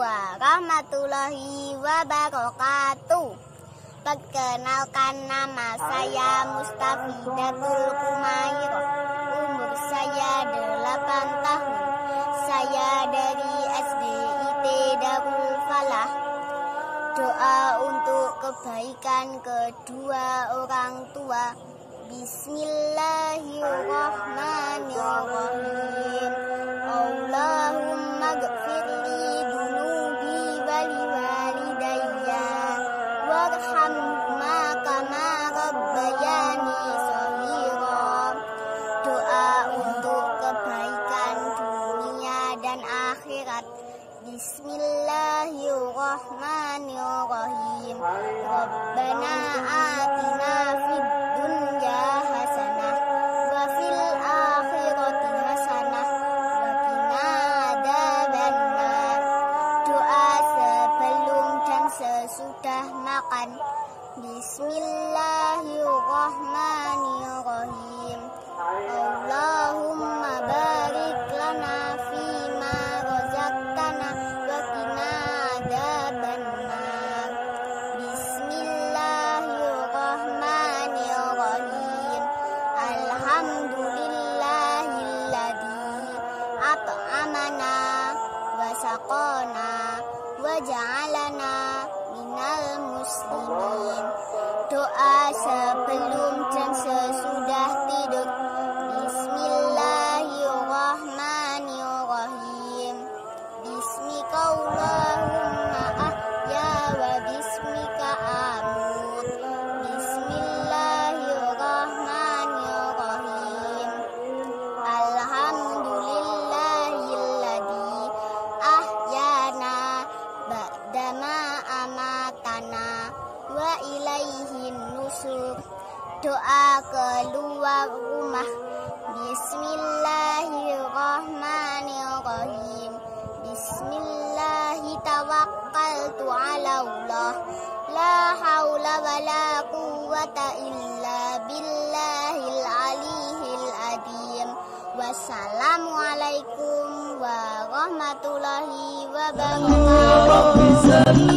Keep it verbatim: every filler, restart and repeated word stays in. warahmatullahi wabarakatuh. Perkenalkan, nama saya Mustafidatul Humairah. Umur saya delapan tahun. Saya dari S D I T Darul Falah. Doa untuk kebaikan kedua orang tua. Bismillahirrahmanirrahim. Allahumma gfirli dunubi wali walidayya warhamhuma kama rabbayani shaghira. Doa untuk kebaikan dunia dan akhirat. Bismillahirrahmanirrahim. Rabbana atina fid dunya hasanah wa fil akhirati hasanah wa qina adzabannar. Doa sebelum dan sesudah makan. Bismillahirrahmanirrahim. Allahumma barik lana fima razaqtana wa qina adzabannar. Bismillahirrahmanirrahim. Alhamdulillahilladzi at'amana wa saqana wa ja'alana minal muslimin. Doa sebelum dan sesudah tidur. Bismillahirrahmanirrahim. Bismikallahumma ahya wa bismika amut. Bismillahirrahmanirrahim. Alhamdulillahilladzi ahyana ba'dama amatana wa ilaihin nusur. Doa keluar rumah. Bismillahirrahmanirrahim. Bismillahi tawakkaltu ala Allah. La haula wa la quwwata illa billahil aliyil adzim. Wassalamualaikum warahmatullahi wabarakatuh.